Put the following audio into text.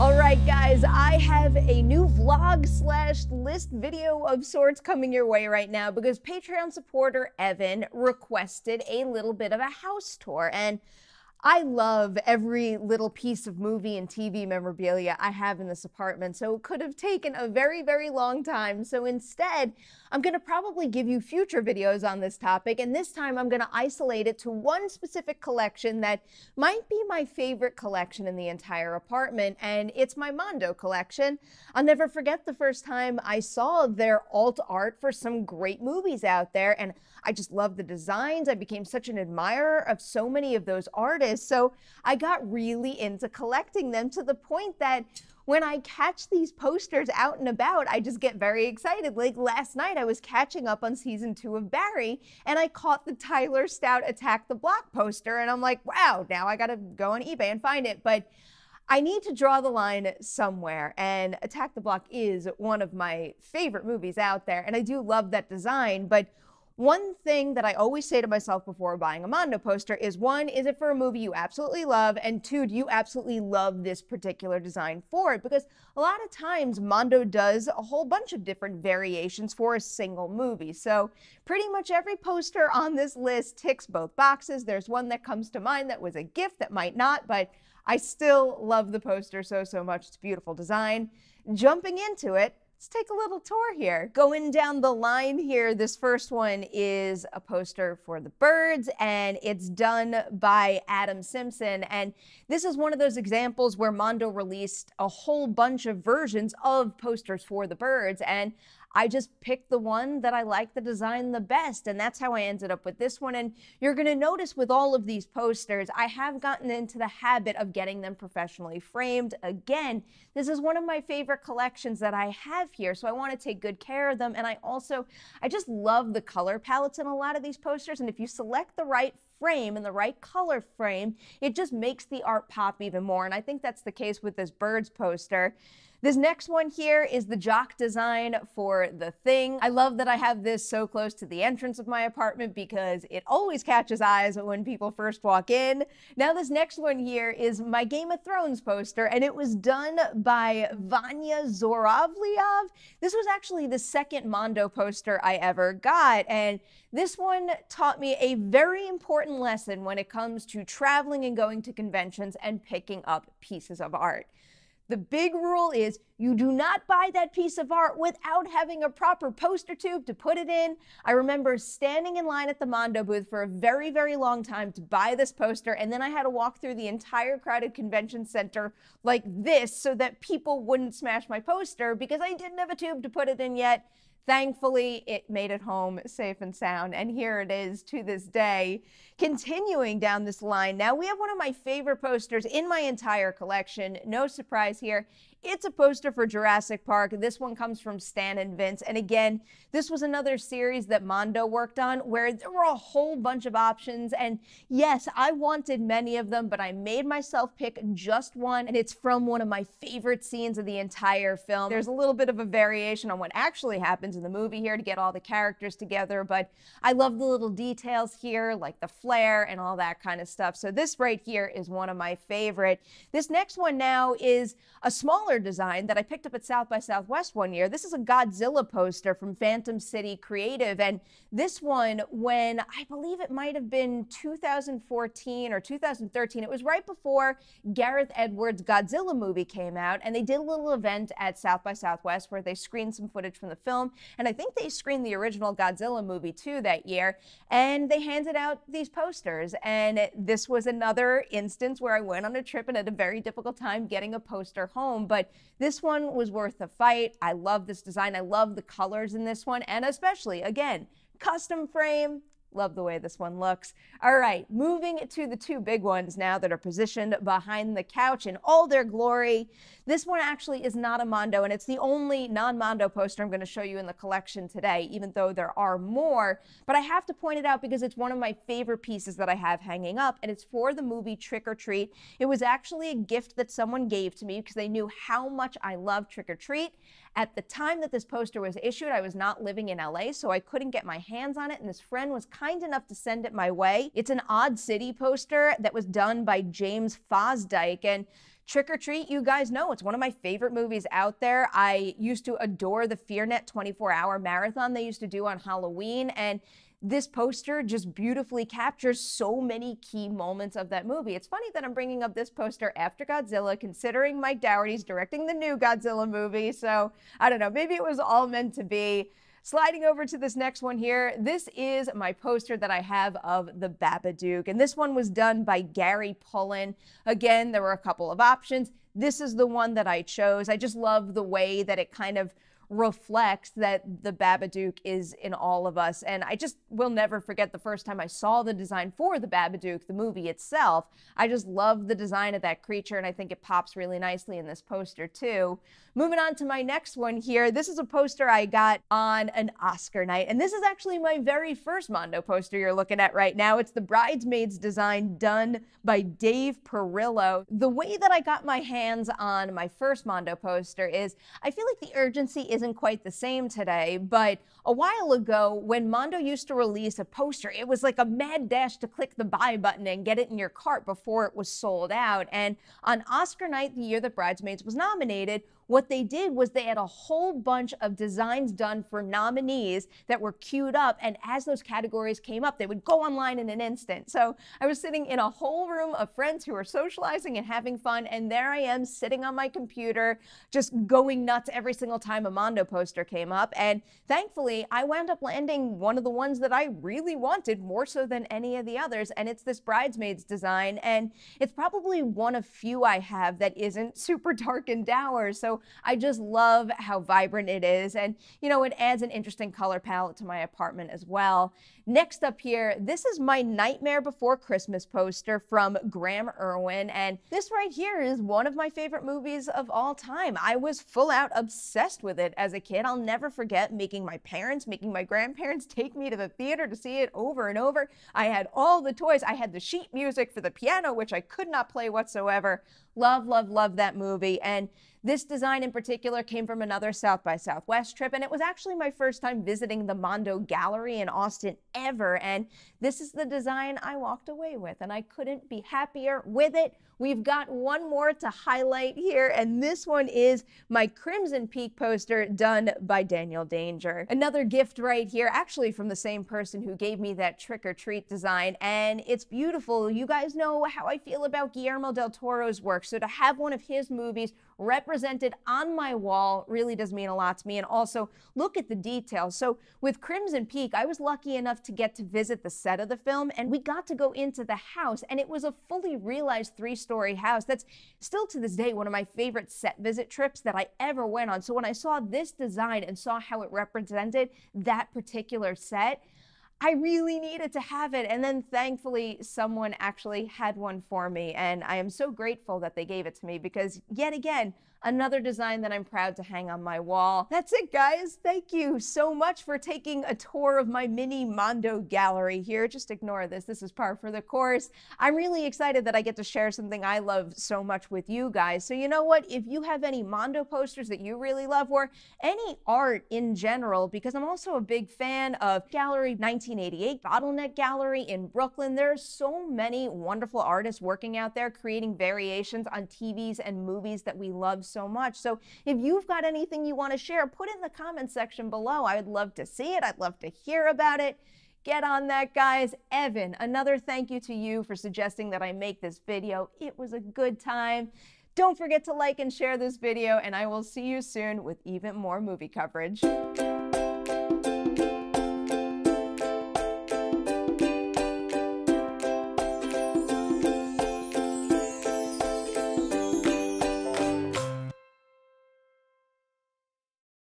All right, guys, I have a new vlog slash list video of sorts coming your way right now because Patreon supporter Evan requested a little bit of a house tour, and I love every little piece of movie and TV memorabilia I have in this apartment, so it could have taken a very, very long time. So instead, I'm gonna probably give you future videos on this topic, and this time I'm gonna isolate it to one specific collection that might be my favorite collection in the entire apartment, and it's my Mondo collection. I'll never forget the first time I saw their alt art for some great movies out there, and I just loved the designs. I became such an admirer of so many of those artists. So I got really into collecting them to the point that when I catch these posters out and about, I just get very excited. Like last night, I was catching up on season 2 of Barry, and I caught the Tyler Stout Attack the Block poster, and I'm like, wow, now I gotta go on eBay and find it. But I need to draw the line somewhere, and Attack the Block is one of my favorite movies out there, and I do love that design, but one thing that I always say to myself before buying a Mondo poster is, one, is it for a movie you absolutely love? And two, do you absolutely love this particular design for it? Because a lot of times Mondo does a whole bunch of different variations for a single movie. So pretty much every poster on this list ticks both boxes. There's one that comes to mind that was a gift that might not, but I still love the poster so, so much. It's a beautiful design. Jumping into it, let's take a little tour here. Going down the line here, this first one is a poster for The Birds, and it's done by Adam Simpson. And this is one of those examples where Mondo released a whole bunch of versions of posters for The Birds, and I just picked the one that I like the design the best, and that's how I ended up with this one. And you're gonna notice with all of these posters, I have gotten into the habit of getting them professionally framed. Again, this is one of my favorite collections that I have here, so I wanna take good care of them. And I just love the color palettes in a lot of these posters, and if you select the right frame and the right color frame, it just makes the art pop even more. And I think that's the case with this Birds poster. This next one here is the jock design for The Thing. I love that I have this so close to the entrance of my apartment because it always catches eyes when people first walk in. Now this next one here is my Game of Thrones poster, and it was done by Vanya Zoravliov. This was actually the second Mondo poster I ever got, and this one taught me a very important lesson when it comes to traveling and going to conventions and picking up pieces of art. The big rule is you do not buy that piece of art without having a proper poster tube to put it in. I remember standing in line at the Mondo booth for a very, very long time to buy this poster, and then I had to walk through the entire crowded convention center like this so that people wouldn't smash my poster because I didn't have a tube to put it in yet. Thankfully, it made it home safe and sound, and here it is to this day. Continuing down this line, now we have one of my favorite posters in my entire collection. No surprise here. It's a poster for Jurassic Park. This one comes from Stan and Vince, and again, this was another series that Mondo worked on where there were a whole bunch of options, and yes, I wanted many of them, but I made myself pick just one, and it's from one of my favorite scenes of the entire film. There's a little bit of a variation on what actually happens in the movie here to get all the characters together, but I love the little details here, like the flare and all that kind of stuff, so this right here is one of my favorite. This next one now is a smaller design that I picked up at South by Southwest one year. This is a Godzilla poster from Phantom City Creative, and this one, when I believe it might have been 2014 or 2013, it was right before Gareth Edwards' Godzilla movie came out, and they did a little event at South by Southwest where they screened some footage from the film, and I think they screened the original Godzilla movie too that year, and they handed out these posters, and this was another instance where I went on a trip and had a very difficult time getting a poster home, but this one was worth the fight. I love this design. I love the colors in this one, and especially, again, custom frame. Love the way this one looks. All right, moving to the two big ones now that are positioned behind the couch in all their glory. This one actually is not a Mondo, and it's the only non-Mondo poster I'm gonna show you in the collection today, even though there are more, but I have to point it out because it's one of my favorite pieces that I have hanging up, and it's for the movie Trick 'r Treat. It was actually a gift that someone gave to me because they knew how much I love Trick 'r Treat. At the time that this poster was issued, I was not living in LA, so I couldn't get my hands on it, and this friend was kind enough to send it my way. It's an Odd City poster that was done by James Fosdyke, and Trick 'r Treat, you guys know, it's one of my favorite movies out there. I used to adore the Fearnet 24-hour marathon they used to do on Halloween, and this poster just beautifully captures so many key moments of that movie. It's funny that I'm bringing up this poster after Godzilla, considering Mike Dougherty's directing the new Godzilla movie, so I don't know, maybe it was all meant to be. Sliding over to this next one here, this is my poster that I have of The Babadook, and this one was done by Gary Pullin. Again, there were a couple of options. This is the one that I chose. I just love the way that it kind of reflects that the Babadook is in all of us. And I just will never forget the first time I saw the design for the Babadook, the movie itself. I just love the design of that creature, and I think it pops really nicely in this poster too. Moving on to my next one here. This is a poster I got on an Oscar night, and this is actually my very first Mondo poster you're looking at right now. It's the Bridesmaids design done by Dave Perillo. The way that I got my hands on my first Mondo poster is, I feel like the urgency is isn't quite the same today, but a while ago when Mondo used to release a poster, it was like a mad dash to click the buy button and get it in your cart before it was sold out. And on Oscar night, the year that Bridesmaids was nominated, what they did was they had a whole bunch of designs done for nominees that were queued up, and as those categories came up, they would go online in an instant. So I was sitting in a whole room of friends who were socializing and having fun, and there I am sitting on my computer just going nuts every single time a Mondo poster came up. And thankfully, I wound up landing one of the ones that I really wanted more so than any of the others, and it's this Bridesmaids design, and it's probably one of few I have that isn't super dark and dour. So I just love how vibrant it is, and you know, it adds an interesting color palette to my apartment as well. Next up here, this is my Nightmare Before Christmas poster from Graham Irwin, and this right here is one of my favorite movies of all time. I was full out obsessed with it as a kid. I'll never forget making my parents, making my grandparents take me to the theater to see it over and over. I had all the toys. I had the sheet music for the piano, which I could not play whatsoever. Love, love, love that movie. And this design in particular came from another South by Southwest trip, and it was actually my first time visiting the Mondo Gallery in Austin ever, and this is the design I walked away with, and I couldn't be happier with it. We've got one more to highlight here, and this one is my Crimson Peak poster done by Daniel Danger. Another gift right here, actually from the same person who gave me that Trick 'r Treat design, and it's beautiful. You guys know how I feel about Guillermo del Toro's work, so to have one of his movies represented on my wall really does mean a lot to me. And also, look at the details. So with Crimson Peak, I was lucky enough to get to visit the set of the film, and we got to go into the house, and it was a fully realized three-story house. That's still to this day one of my favorite set visit trips that I ever went on. So when I saw this design and saw how it represented that particular set, I really needed to have it, and then thankfully someone actually had one for me, and I am so grateful that they gave it to me, because yet again, another design that I'm proud to hang on my wall. That's it, guys. Thank you so much for taking a tour of my mini Mondo gallery here. Just ignore this. This is par for the course. I'm really excited that I get to share something I love so much with you guys. So you know what? If you have any Mondo posters that you really love, or any art in general, because I'm also a big fan of Gallery 1988, Bottleneck Gallery in Brooklyn. There are so many wonderful artists working out there creating variations on TVs and movies that we love so much. So if you've got anything you want to share, put it in the comments section below. I would love to see it. I'd love to hear about it. Get on that, guys. Evan, another thank you to you for suggesting that I make this video. It was a good time. Don't forget to like and share this video, and I will see you soon with even more movie coverage.